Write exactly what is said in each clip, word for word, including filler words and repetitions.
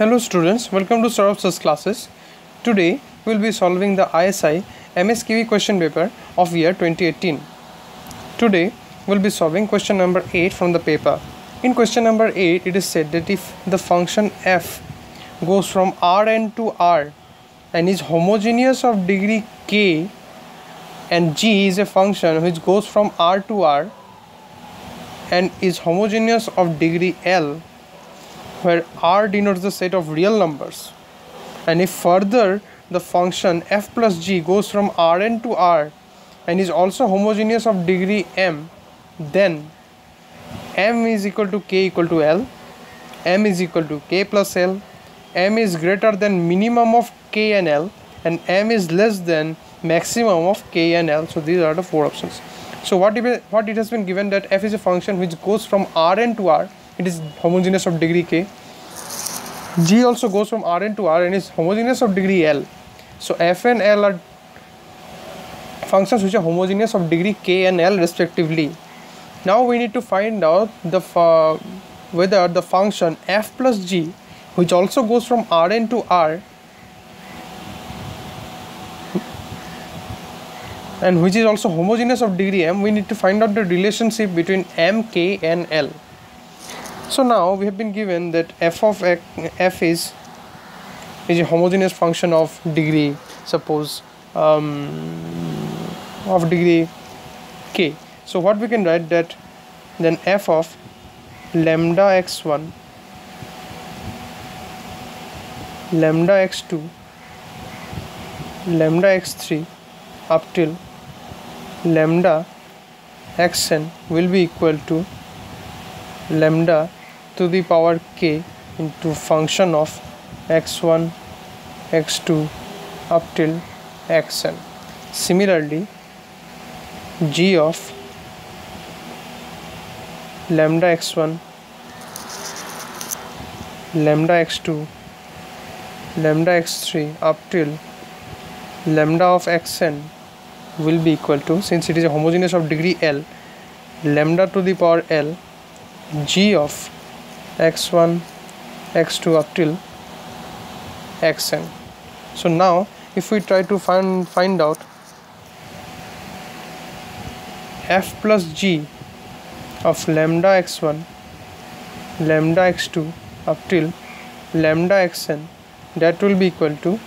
Hello students, welcome to Sourav Sir's Classes. Today we will be solving the I S I M S Q E question paper of year twenty eighteen. Today we will be solving question number eight from the paper. In question number eight, it is said that if the function f goes from Rn to R and is homogeneous of degree k and g is a function which goes from R to R and is homogeneous of degree L, where R denotes the set of real numbers, and if further the function f plus g goes from Rn to R and is also homogeneous of degree m, then m is equal to k equal to L, m is equal to k plus L, m is greater than minimum of k and L, and m is less than maximum of k and L. So these are the four options. So what it, what it has been given that f is a function which goes from Rn to R, it is homogeneous of degree k. G also goes from Rn to R and is homogeneous of degree L. So f and L are functions which are homogeneous of degree k and L respectively. Now we need to find out the uh, whether the function f plus g, which also goes from Rn to R and which is also homogeneous of degree m, we need to find out the relationship between m, k and L. So now we have been given that f of x, f is is a homogeneous function of degree, suppose um, of degree k. So what we can write that then f of lambda x one, lambda x two, lambda x three up till lambda xn will be equal to lambda to the power k into function of x one, x two up till xn. Similarly, g of lambda x one, lambda x two, lambda x three up till lambda of xn will be equal to, since it is a homogeneous of degree L, lambda to the power L, g of x one, x two up till xn. So now if we try to find find out f plus g of lambda x one, lambda x two up till lambda xn, that will be equal to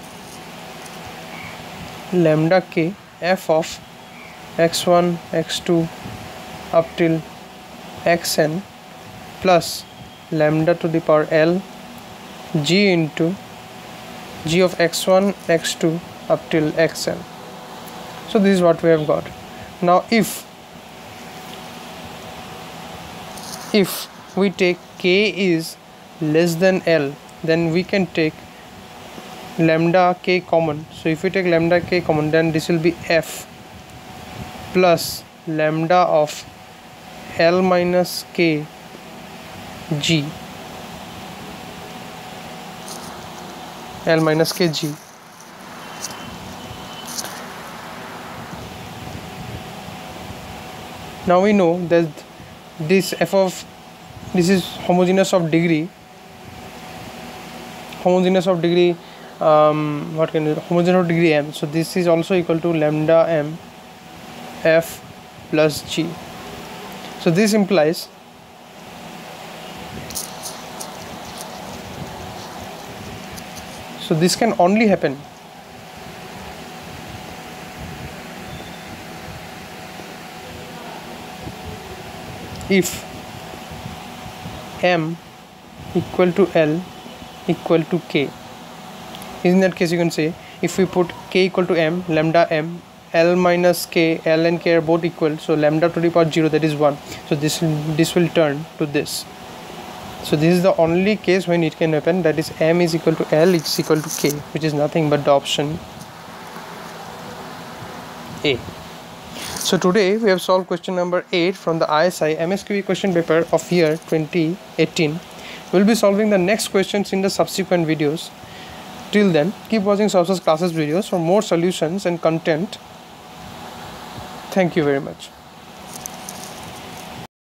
lambda k f of x one, x two up till xn plus lambda to the power L, g into g of x one, x two up till xn. So this is what we have got. Now if if we take k is less than L, then we can take lambda k common. So if we take lambda k common, then this will be f plus lambda of L minus k g, L minus k g. Now we know that this f of this is homogeneous of degree homogeneous of degree um, what can it homogeneous of degree m. So this is also equal to lambda m f plus g. So this implies So this can only happen if m equal to L equal to k. In that case, you can say if we put k equal to m, lambda m, L minus k, L and k are both equal, so lambda to the power zero, that is one. So this this will turn to this. So this is the only case when it can happen, that is m is equal to L is equal to k, which is nothing but the option A. So today we have solved question number eight from the I S I M S Q E question paper of year twenty eighteen. We will be solving the next questions in the subsequent videos. Till then, keep watching Sourav Sir's Classes videos for more solutions and content. Thank you very much.